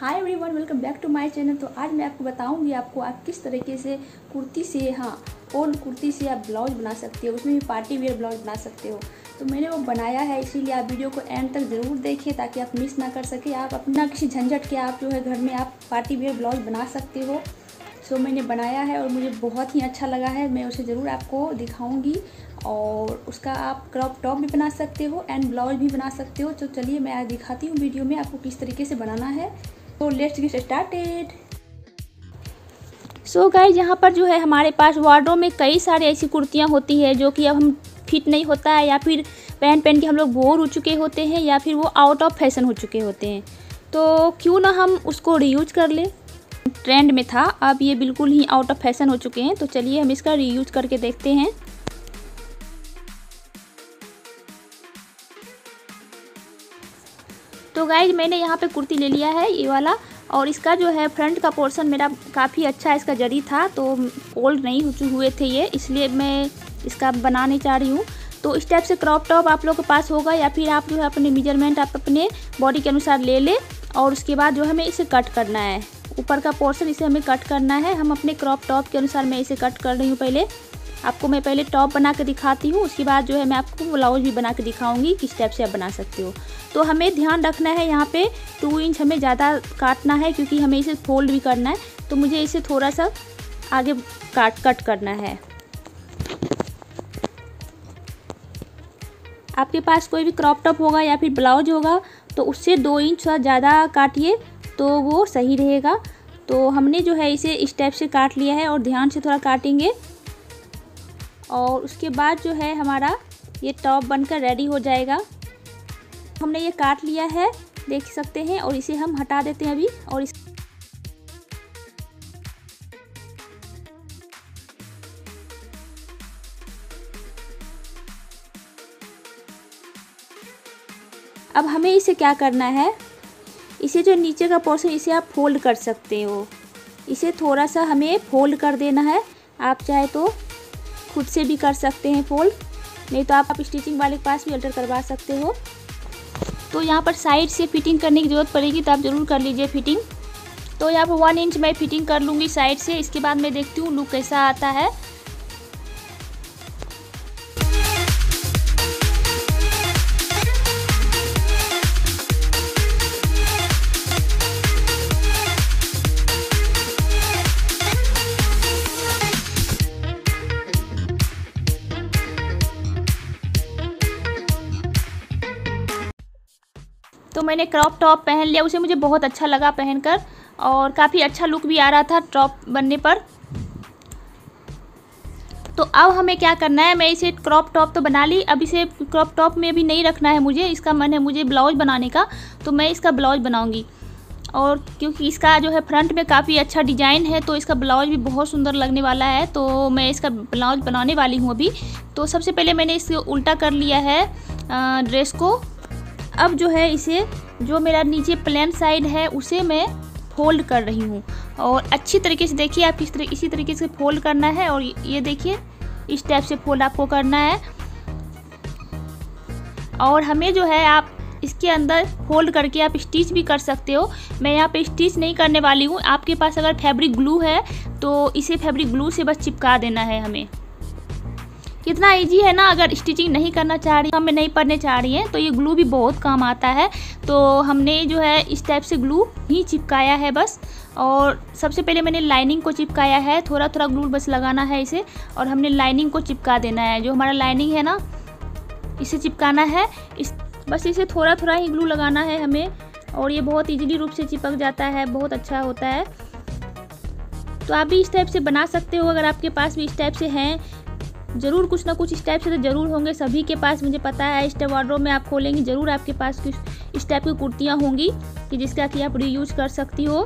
Hi everyone, welcome back to my channel. तो आज मैं आपको बताऊंगी आप किस तरीके से कुर्ती से कुर्ती से आप ब्लाउज बना सकते हो, उसमें भी पार्टी वेयर ब्लाउज बना सकते हो। तो मैंने वो बनाया है, इसीलिए आप वीडियो को एंड तक ज़रूर देखिए ताकि आप मिस ना कर सके। आप अपना किसी झंझट के आप जो है घर में आप पार्टी वेयर ब्लाउज बना सकते हो। तो मैंने बनाया है और मुझे बहुत ही अच्छा लगा है, मैं उसे ज़रूर आपको दिखाऊंगी। और उसका आप क्रॉप टॉप भी बना सकते हो एंड ब्लाउज भी बना सकते हो। तो चलिए मैं आज दिखाती हूँ वीडियो में आपको किस तरीके से बनाना है। तो let's get started. So guys, यहाँ पर जो है हमारे पास वार्डरोब में कई सारी ऐसी कुर्तियाँ होती है जो कि अब हम फिट नहीं होता है, या फिर पहन के हम लोग बोर हो चुके होते हैं, या फिर वो आउट ऑफ फैशन हो चुके होते हैं। तो क्यों ना हम उसको रीयूज कर लें। ट्रेंड में था, अब ये बिल्कुल ही आउट ऑफ फैशन हो चुके हैं। तो चलिए हम इसका रीयूज करके देखते हैं। तो गाइज, मैंने यहाँ पे कुर्ती ले लिया है, ये वाला, और इसका जो है फ्रंट का पोर्शन मेरा काफ़ी अच्छा है। इसका जरी था तो फोल्ड नहीं हुए थे ये, इसलिए मैं इसका बनाने चाह रही हूँ। तो इस टाइप से क्रॉप टॉप आप लोग के पास होगा, या फिर आप जो है अपने मेजरमेंट आप अपने बॉडी के अनुसार ले लें, और उसके बाद जो हमें इसे कट करना है। ऊपर का पोर्शन इसे हमें कट करना है, हम अपने क्रॉप टॉप के अनुसार मैं इसे कट कर रही हूँ। पहले आपको मैं पहले टॉप बना के दिखाती हूँ, उसके बाद जो है मैं आपको ब्लाउज भी बना के दिखाऊंगी किस टाइप से आप बना सकते हो। तो हमें ध्यान रखना है, यहाँ पे 2 इंच हमें ज़्यादा काटना है क्योंकि हमें इसे फोल्ड भी करना है। तो मुझे इसे थोड़ा सा आगे कट करना है। आपके पास कोई भी क्रॉप टॉप होगा या फिर ब्लाउज होगा तो उससे 2 इंच ज़्यादा काटिए तो वो सही रहेगा। तो हमने जो है इसे इस टाइप से काट लिया है, और ध्यान से थोड़ा काटेंगे, और उसके बाद जो है हमारा ये टॉप बनकर रेडी हो जाएगा। हमने ये काट लिया है, देख सकते हैं, और इसे हम हटा देते हैं अभी। और इस अब हमें इसे क्या करना है, इसे जो नीचे का पोर्शन इसे आप फोल्ड कर सकते हो। इसे थोड़ा सा हमें फोल्ड कर देना है, आप चाहे तो खुद से भी कर सकते हैं फोल्ड, नहीं तो आप स्टिचिंग वाले के पास भी अल्टर करवा सकते हो। तो यहाँ पर साइड से फिटिंग करने की ज़रूरत पड़ेगी, तो आप ज़रूर कर लीजिए फिटिंग। तो यहाँ पर 1 इंच मैं फिटिंग कर लूँगी साइड से, इसके बाद मैं देखती हूँ लुक कैसा आता है। तो मैंने क्रॉप टॉप पहन लिया, उसे मुझे बहुत अच्छा लगा पहनकर, और काफ़ी अच्छा लुक भी आ रहा था टॉप बनने पर। तो अब हमें क्या करना है, मैं इसे क्रॉप टॉप तो बना ली, अब इसे क्रॉप टॉप में भी नहीं रखना है मुझे, इसका मन है मुझे ब्लाउज बनाने का। तो मैं इसका ब्लाउज बनाऊंगी, और क्योंकि इसका जो है फ्रंट में काफ़ी अच्छा डिज़ाइन है तो इसका ब्लाउज भी बहुत सुंदर लगने वाला है। तो मैं इसका ब्लाउज बनाने वाली हूँ अभी। तो सबसे पहले मैंने इसे उल्टा कर लिया है ड्रेस को। अब जो है इसे जो मेरा नीचे प्लेन साइड है उसे मैं फोल्ड कर रही हूँ, और अच्छी तरीके से देखिए आप इसी तरीके से फोल्ड करना है। और ये देखिए इस टाइप से फोल्ड आपको करना है, और हमें जो है आप इसके अंदर फोल्ड करके आप स्टिच भी कर सकते हो। मैं यहाँ पे स्टिच नहीं करने वाली हूँ, आपके पास अगर फैब्रिक ग्लू है तो इसे फैब्रिक ग्लू से बस चिपका देना है हमें। कितना इजी है ना, अगर स्टिचिंग नहीं करना चाह रही, हमें नहीं पढ़ने चाह रही हैं तो ये ग्लू भी बहुत काम आता है। तो हमने जो है इस टाइप से ग्लू ही चिपकाया है बस, और सबसे पहले मैंने लाइनिंग को चिपकाया है, थोड़ा थोड़ा ग्लू बस लगाना है इसे, और हमने लाइनिंग को चिपका देना है। जो हमारा लाइनिंग है ना इसे चिपकाना है, बस इसे थोड़ा थोड़ा ही ग्लू लगाना है हमें, और ये बहुत ईजिली रूप से चिपक जाता है, बहुत अच्छा होता है। तो आप भी इस टाइप से बना सकते हो, अगर आपके पास भी इस टाइप से हैं ज़रूर कुछ ना कुछ इस टाइप से तो ज़रूर होंगे सभी के पास, मुझे पता है। इस टाइप वार्डरोब में आप खोलेंगे ज़रूर आपके पास कुछ इस टाइप की कुर्तियाँ होंगी कि जिसका कि आप रीयूज कर सकती हो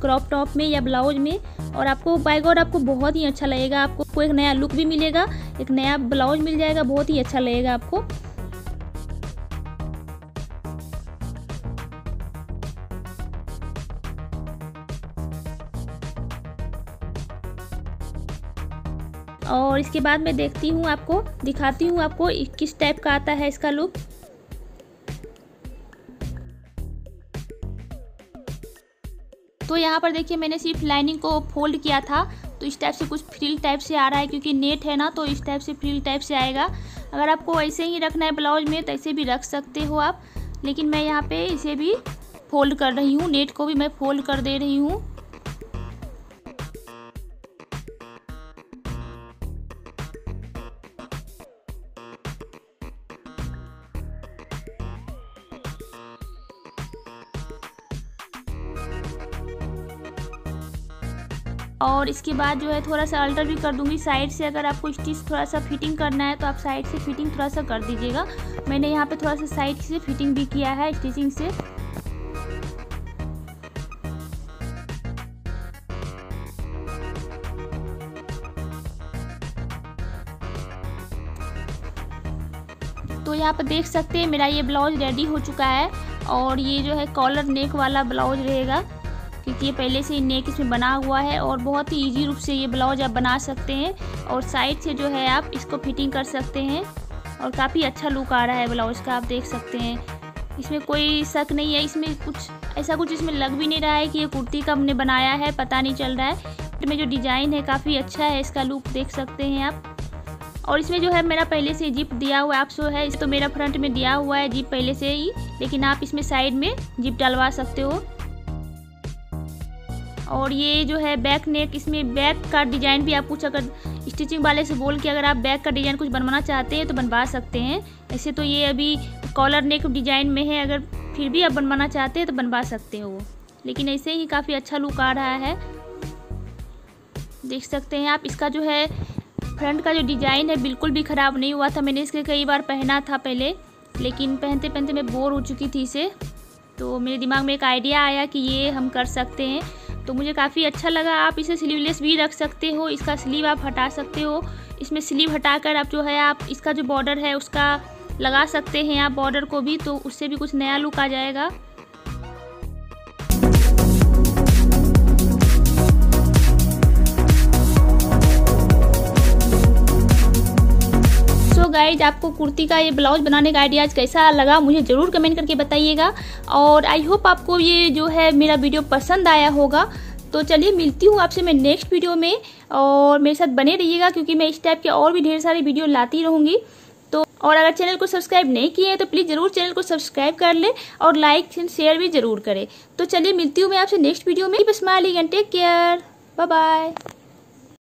क्रॉप टॉप में या ब्लाउज में, और आपको बाय गॉड आपको बहुत ही अच्छा लगेगा। आपको एक नया लुक भी मिलेगा, एक नया ब्लाउज मिल जाएगा, बहुत ही अच्छा लगेगा आपको। और इसके बाद मैं देखती हूँ आपको दिखाती हूँ आपको किस टाइप का आता है इसका लुक। तो यहाँ पर देखिए मैंने सिर्फ लाइनिंग को फोल्ड किया था, तो इस टाइप से कुछ फ्रिल टाइप से आ रहा है, क्योंकि नेट है ना, तो इस टाइप से फ्रिल टाइप से आएगा। अगर आपको ऐसे ही रखना है ब्लाउज में तो ऐसे भी रख सकते हो आप, लेकिन मैं यहाँ पे इसे भी फोल्ड कर रही हूँ, नेट को भी मैं फोल्ड कर दे रही हूँ। और इसके बाद जो है थोड़ा सा अल्टर भी कर दूंगी साइड से। अगर आपको स्टिच थोड़ा सा फिटिंग करना है तो आप साइड से फिटिंग थोड़ा सा कर दीजिएगा। मैंने यहाँ पे थोड़ा सा साइड से फिटिंग भी किया है स्टिचिंग से। तो यहाँ पर देख सकते हैं मेरा ये ब्लाउज रेडी हो चुका है। और ये जो है कॉलर नेक वाला ब्लाउज रहेगा, क्योंकि ये पहले से ही नेक इसमें बना हुआ है। और बहुत ही इजी रूप से ये ब्लाउज आप बना सकते हैं, और साइड से जो है आप इसको फिटिंग कर सकते हैं। और काफ़ी अच्छा लुक आ रहा है ब्लाउज का, आप देख सकते हैं। इसमें कोई शक नहीं है, इसमें कुछ ऐसा कुछ इसमें लग भी नहीं रहा है कि ये कुर्ती का हमने बनाया है, पता नहीं चल रहा है। इसमें जो डिज़ाइन है काफ़ी अच्छा है, इसका लुक देख सकते हैं आप। और इसमें जो है मेरा पहले से जिप दिया हुआ है, आप सो है इस तो मेरा फ्रंट में दिया हुआ है जिप पहले से ही, लेकिन आप इसमें साइड में जिप डलवा सकते हो। और ये जो है बैक नेक, इसमें बैक का डिज़ाइन भी आप कुछ अगर स्टिचिंग वाले से बोल के अगर आप बैक का डिज़ाइन कुछ बनवाना चाहते हैं तो बनवा सकते हैं। ऐसे तो ये अभी कॉलर नेक डिज़ाइन में है, अगर फिर भी आप बनवाना चाहते हैं तो बनवा सकते हो, लेकिन ऐसे ही काफ़ी अच्छा लुक आ रहा है, देख सकते हैं आप। इसका जो है फ्रंट का जो डिज़ाइन है बिल्कुल भी ख़राब नहीं हुआ था। मैंने इसके कई बार पहना था पहले, लेकिन पहनते पहनते मैं बोर हो चुकी थी इसे, तो मेरे दिमाग में एक आइडिया आया कि ये हम कर सकते हैं, तो मुझे काफ़ी अच्छा लगा। आप इसे स्लीवलेस भी रख सकते हो, इसका स्लीव आप हटा सकते हो। इसमें स्लीव हटाकर आप जो है आप इसका जो बॉर्डर है उसका लगा सकते हैं आप बॉर्डर को भी, तो उससे भी कुछ नया लुक आ जाएगा। गाइज, आपको कुर्ती का ये ब्लाउज बनाने का आइडियाज कैसा लगा मुझे ज़रूर कमेंट करके बताइएगा। और आई होप आपको ये जो है मेरा वीडियो पसंद आया होगा। तो चलिए मिलती हूँ आपसे मैं नेक्स्ट वीडियो में, और मेरे साथ बने रहिएगा, क्योंकि मैं इस टाइप के और भी ढेर सारे वीडियो लाती रहूँगी। तो और अगर चैनल को सब्सक्राइब नहीं किए हैं तो प्लीज़ ज़रूर चैनल को सब्सक्राइब कर ले, और लाइक एंड शेयर भी ज़रूर करें। तो चलिए मिलती हूँ मैं आपसे नेक्स्ट वीडियो में। बस smiling and take care, bye bye.